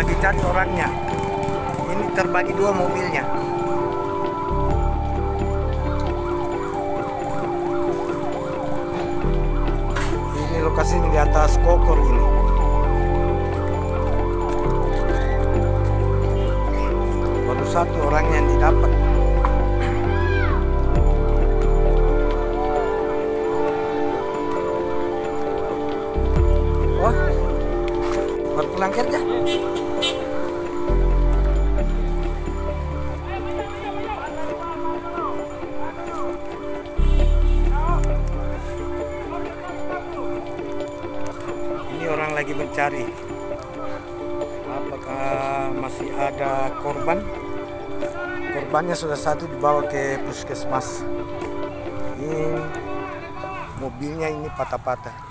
lagi cari orangnya. Ini terbagi dua mobilnya. Ini lokasi di atas Kokor ini. Baru satu orang yang didapat. Wah, buat pulang kerja. Lagi mencari apakah masih ada korban. Korbannya sudah satu dibawa ke puskesmas. Ini mobilnya ini patah-patah.